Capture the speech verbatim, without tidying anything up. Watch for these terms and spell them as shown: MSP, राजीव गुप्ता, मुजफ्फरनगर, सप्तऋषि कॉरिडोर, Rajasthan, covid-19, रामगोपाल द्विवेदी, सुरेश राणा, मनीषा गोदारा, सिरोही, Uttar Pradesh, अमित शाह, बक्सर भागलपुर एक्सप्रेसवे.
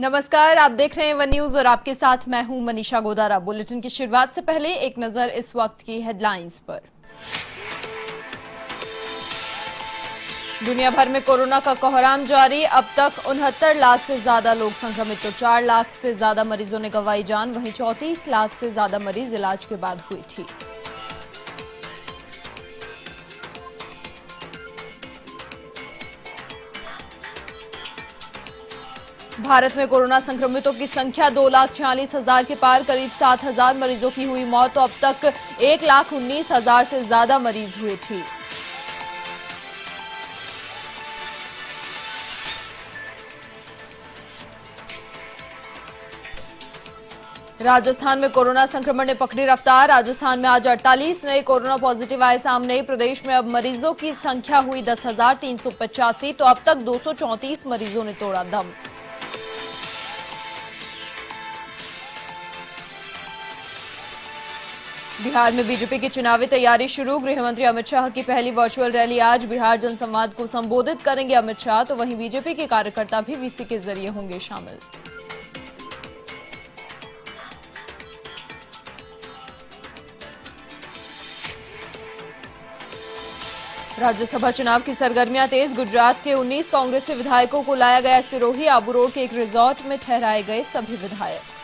नमस्कार, आप देख रहे हैं वन न्यूज और आपके साथ मैं हूं मनीषा गोदारा। बुलेटिन की शुरुआत से पहले एक नजर इस वक्त की हेडलाइंस पर। दुनिया भर में कोरोना का कोहराम जारी, अब तक उनहत्तर लाख से ज्यादा लोग संक्रमित, तो चार लाख से ज्यादा मरीजों ने गंवाई जान, वहीं चौंतीस लाख से ज्यादा मरीज इलाज के बाद हुई थी। भारत में कोरोना संक्रमितों की संख्या दो लाख छियालीस हजार के पार, करीब सात हजार मरीजों की हुई मौत, तो अब तक एक लाख उन्नीस हजार से ज्यादा मरीज हुए थे। राजस्थान में कोरोना संक्रमण ने पकड़ी रफ्तार, राजस्थान में आज अड़तालीस नए कोरोना पॉजिटिव आए सामने। प्रदेश में अब मरीजों की संख्या हुई दस हजार तीन सौ पचासी, तो अब तक दो सौ चौंतीस मरीजों ने तोड़ा दम। बिहार में बीजेपी की चुनावी तैयारी शुरू, गृहमंत्री अमित शाह की पहली वर्चुअल रैली आज, बिहार जनसंवाद को संबोधित करेंगे अमित शाह, तो वहीं बीजेपी के कार्यकर्ता भी वीसी के जरिए होंगे शामिल। राज्यसभा चुनाव की सरगर्मियां तेज, गुजरात के उन्नीस कांग्रेसी विधायकों को लाया गया सिरोही, आबू रोड के एक रिजॉर्ट में ठहराए गए सभी विधायक।